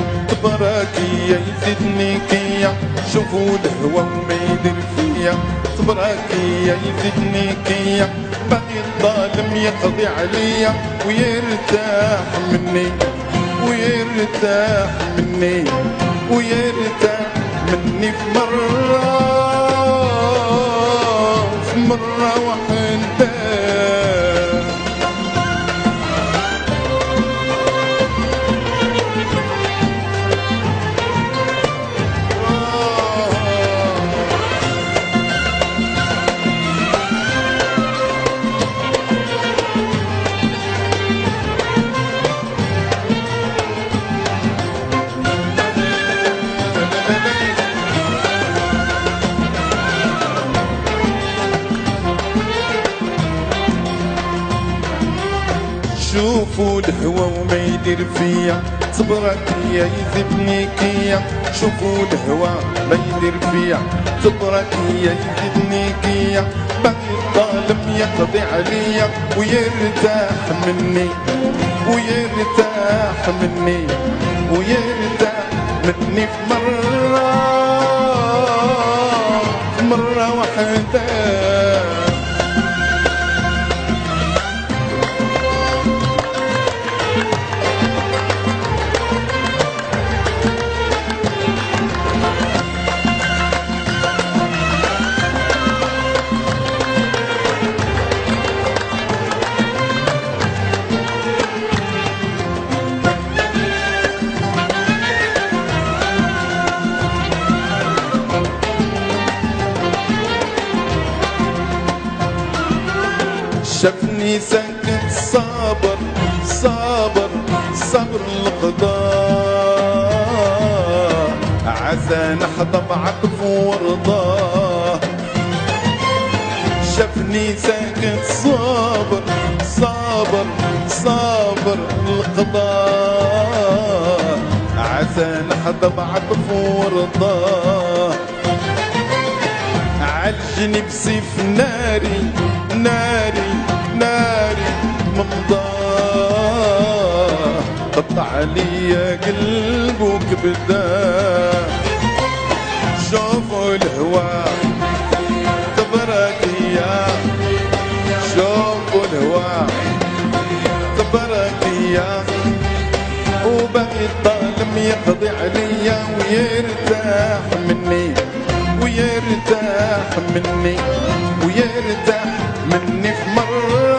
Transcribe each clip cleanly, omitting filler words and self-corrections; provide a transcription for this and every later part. يا تبراكي يزيدني كيا شوفوا الهوى وما يدير فيا تبراكي يزيدني كيا باقي الظالم يقضي عليا ويرتاح مني ويرتاح مني ويرتاح مني في مرة في مرة واحدة. شوفوا الهوى وما يدير فيا صبرك يا يذبني كيا شوفوا الهوى ما يدير فيا صبرك يا يذبني كيا باقي الظالم يقضي عليا ويرتاح مني ويرتاح مني ويرتاح مني في مرة في مرة واحدة. شافني ساكت صابر صابر صبر القضاء عسى نحطم عطف ورضاه شافني ساكت صابر صابر صابر القضاء عسى نحطم عطف ورضاه عالجني بسيف ناري ناري ناري ممضاه قطع عليا قلب وكبداه شوفوا الهوى تبارك يا شوفوا الهوى تبارك يا وباقي الظالم يقضي عليا ويرتاح مني ويرتاح مني ويرتاح مني في مرة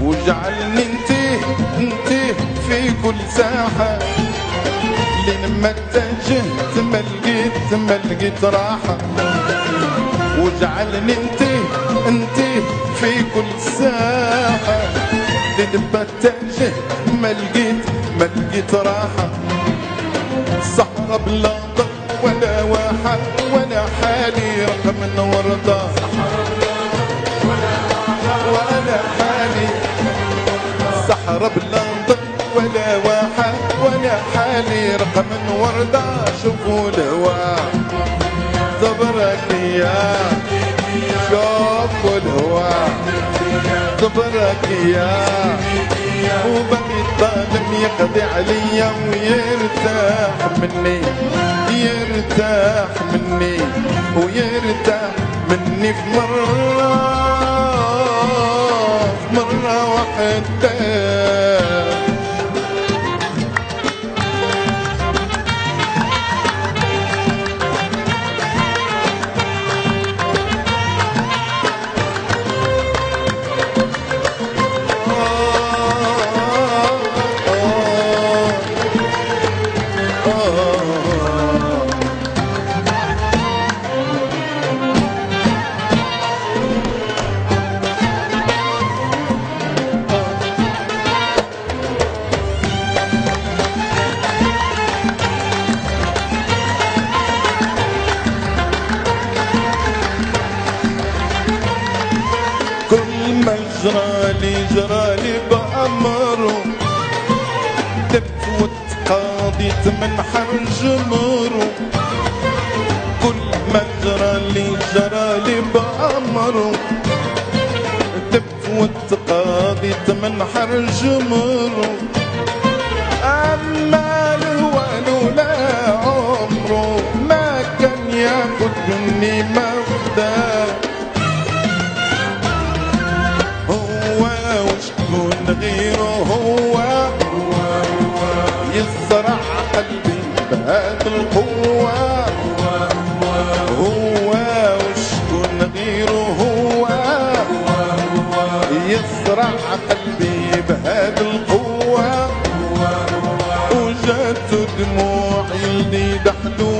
وجعلني انتيه في كل ساحة لما اتجهت ما لقيت راحة وجعلني انتيه في كل ساحة لما اتجهت ما لقيت راحة صحراء بلا طب ولا واحد ولا حالي رقم ورضا ولا حالي صحراء بلا نضل ولا واحد ولا حالي رقم وردة شوفوا الهوى صبرك يا شوفوا الهوى صبرك يا وباقي الظالم يقضي عليا ويرتاح مني يرتاح مني ويرتاح مني في مرة مرة واحدة. جرالي بأمره دبت وتقاضيت من حنجمره كل ما جرالي بأمره دبت وتقاضيت من حنجمره أما لهوانه لا عمره ما كان ياخد مني مفداه غيره هو يزرع قلبي بهذا القوة هو وشكون غيره هو يزرع قلبي بهذا القوة وجات دموعي اللي دحدوة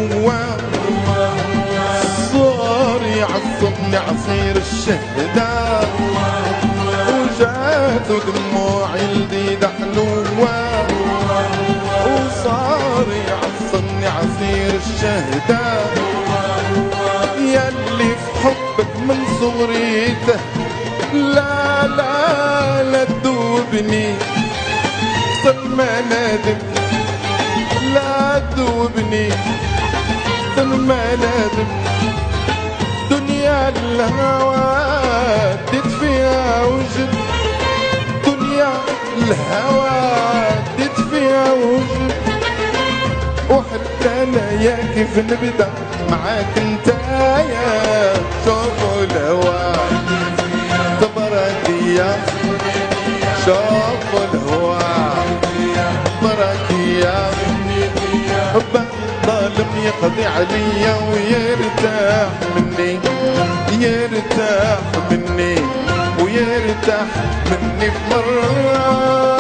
صار يعصبني عصير الشهداء وجات دموعي الديدة حلوة وصار يعصرني عصير الشهداء ياللي في حبك من صغري لا لا لا تذوبني صرت ما نادم لا تذوبني صرت ما نادم دنيا الهوى ديت فيها وجد الهوى ديت فيها وجد وحتى انا يا كيف نبدا معاك انتايا شوفوا الهوى تباركيا شوفوا الهوى تباركيا حبك ظالم يقضي عليا ويرتاح مني يرتاح مني ويرتاح مني في مرة